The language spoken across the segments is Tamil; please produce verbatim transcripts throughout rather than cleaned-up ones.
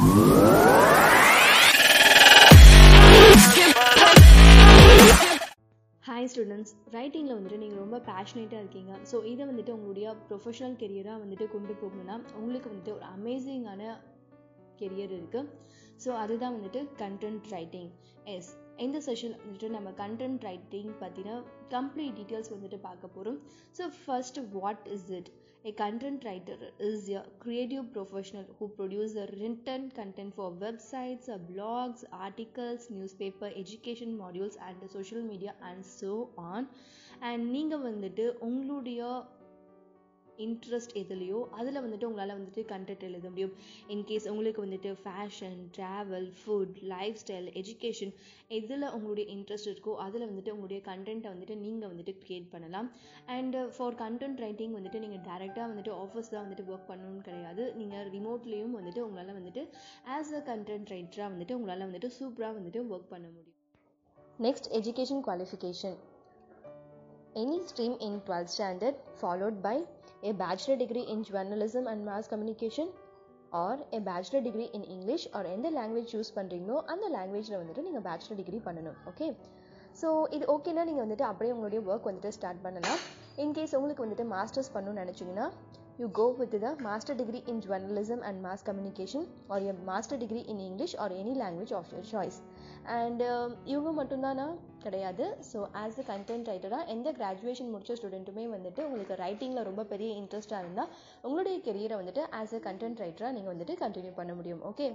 Hi students, writing la vandu neenga romba passionate ah irkeenga so idha vandu ungalde professional career ah vandu kondu poganumna ungalku vandu or amazing ana career irukku so adhu dhaan vandu content writing yes இந்த செஷன் வந்துட்டு நம்ம கண்டென்ட் ரைட்டிங் பற்றின கம்ப்ளீட் டீட்டெயில்ஸ் வந்துட்டு பார்க்க போகிறோம். So first what is it a content writer is a creative professional who produce a written content for websites blogs articles news paper education modules and social media and so on and நீங்கள் வந்துட்டு உங்களுடைய இன்ட்ரெஸ்ட் எதுலையோ அதில் வந்துட்டு உங்களால் வந்துட்டு கண்டென்ட் எழுத முடியும். இன்கேஸ் உங்களுக்கு வந்துட்டு fashion travel food lifestyle education எதில் உங்களுடைய இன்ட்ரெஸ்ட் இருக்கோ அதில் வந்துட்டு உங்களுடைய கண்டென்ட்டை வந்துட்டு நீங்கள் வந்துட்டு க்ரியேட் பண்ணலாம். அண்டு ஃபார் கண்டென்ட் ரைட்டிங் வந்துட்டு நீங்கள் டேரெக்டாக வந்துட்டு ஆஃபீஸ் தான் வந்துட்டு ஒர்க் பண்ணணும்னு கிடையாது. நீங்கள் ரிமோட்லேயும் வந்துட்டு உங்களால் வந்துட்டு ஆஸ் அ கண்டென்ட் ரைட்டராக வந்துட்டு உங்களால் வந்துட்டு சூப்பராக வந்துட்டு ஒர்க் பண்ண முடியும். Next education qualification any stream in twelfth standard followed by a bachelor degree in journalism and mass communication or a bachelor degree in English or எந்த language choose பண்ணுறீங்களோ அந்த லாங்குவேஜில் வந்துட்டு நீங்கள் bachelor degree பண்ணணும். ஓகே ஸோ இது ஓகேன்னா நீங்கள் வந்துட்டு அப்படியே உங்களுடைய ஒர்க் வந்துட்டு ஸ்டார்ட் பண்ணலாம். இன்கேஸ் உங்களுக்கு வந்துட்டு மாஸ்டர்ஸ் பண்ணணும்னு நினச்சிங்கன்னா you go with the master degree in journalism and mass communication or your master degree in English or any language of your choice. And இவங்க மட்டும்தானா கிடையாது. ஸோ ஆஸ் அ கண்டென்ட் ரைட்டராக எந்த கிராஜுவேஷன் முடித்த ஸ்டூடெண்ட்டுமே வந்துட்டு உங்களுக்கு ரைட்டிங்கில் ரொம்ப பெரிய இன்ட்ரெஸ்ட்டாக இருந்தால் உங்களுடைய கெரியரை வந்துட்டு ஆஸ் அ கண்டென்ட் ரைட்டராக நீங்கள் வந்துட்டு கண்டினியூ பண்ண முடியும். Okay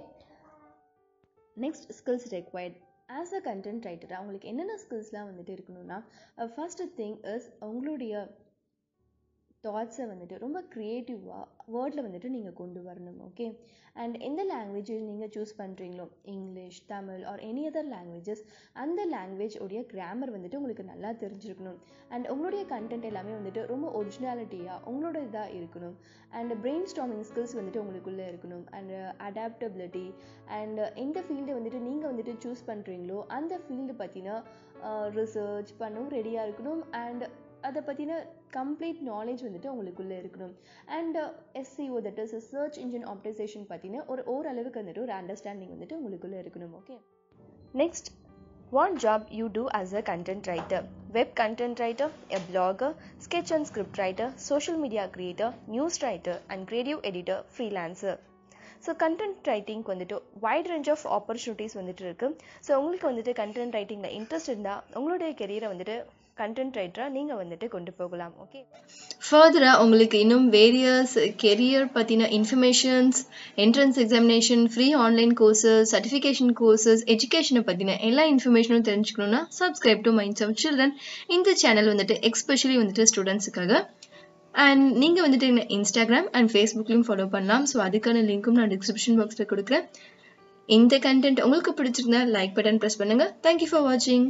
next skills required as a content ரைட்டராக உங்களுக்கு என்னென்ன ஸ்கில்ஸ்லாம் வந்துட்டு இருக்கணும்னா ஃபர்ஸ்ட் திங் இஸ் உங்களுடைய தாட்ஸை வந்துட்டு ரொம்ப க்ரியேட்டிவாக வேர்டில் வந்துட்டு நீங்கள் கொண்டு வரணும். ஓகே அண்ட் எந்த லாங்குவேஜ் நீங்கள் சூஸ் பண்ணுறீங்களோ English Tamil or any other languages அந்த லாங்குவேஜ் உடைய கிராமர் வந்துட்டு உங்களுக்கு நல்லா தெரிஞ்சிருக்கணும். அண்ட் உங்களுடைய கண்டென்ட் எல்லாமே வந்துட்டு ரொம்ப ஒரிஜினாலிட்டியாக உங்களோட இதாக இருக்கணும். அண்ட் பிரெயின் ஸ்டார்மிங் ஸ்கில்ஸ் வந்துட்டு உங்களுக்குள்ளே இருக்கணும். அண்ட் அடாப்டபிலிட்டி அண்ட் எந்த ஃபீல்டு வந்துட்டு நீங்கள் வந்துட்டு சூஸ் பண்ணுறீங்களோ அந்த ஃபீல்டு பற்றின ரிசர்ச் பண்ணவும் ரெடியாக இருக்கணும். அண்ட் அதை பற்றின கம்ப்ளீட் நாலேஜ் வந்துட்டு உங்களுக்குள்ளே இருக்கணும். And SEO that is search engine optimisation பற்றின ஒரு ஓரளவுக்கு வந்துட்டு ஒரு அண்டர்ஸ்டாண்டிங் வந்துட்டு உங்களுக்குள்ளே இருக்கணும். Okay next what job you do as a content writer web content writer a blogger sketch and script writer social media creator news writer and creative editor freelancer. So content ரைட்டிங்க்கு வந்துட்டு வைட் ரேஞ்ச் ஆஃப் ஆப்பர்ச்சுனிட்டிஸ் வந்துட்டு இருக்குது. ஸோ உங்களுக்கு வந்துட்டு கண்டென்ட் ரைட்டிங்கில் இன்ட்ரெஸ்ட் இருந்தால் உங்களுடைய கெரியரை வந்துட்டு கண்டென்ட் ரைட்டராக நீங்கள் வந்துட்டு கொண்டு போகலாம். ஓகே ஃபர்தராக உங்களுக்கு இன்னும் வேரியஸ் கெரியர் பற்றின informations entrance examination free online courses certification courses எஜுகேஷனை பற்றின எல்லா இன்ஃபர்மேஷனும் தெரிஞ்சுக்கணும்னா subscribe to minds of children. இந்த சேனல் வந்துட்டு எக்ஸ்பெஷலி வந்துட்டு ஸ்டூடெண்ட்ஸுக்காக. அண்ட் நீங்கள் வந்துட்டு என்ன இன்ஸ்டாகிராம் அண்ட் ஃபேஸ்புக்லையும் ஃபாலோ பண்ணலாம். ஸோ அதுக்கான லிங்க்கும் நான் டிஸ்கிரிப்ஷன் பாக்ஸில் கொடுக்குறேன். இந்த கண்டென்ட் உங்களுக்கு பிடிச்சிருந்தா லைக் பட்டன் ப்ரெஸ் பண்ணுங்கள். தேங்க்யூ ஃபார் வாட்சிங்.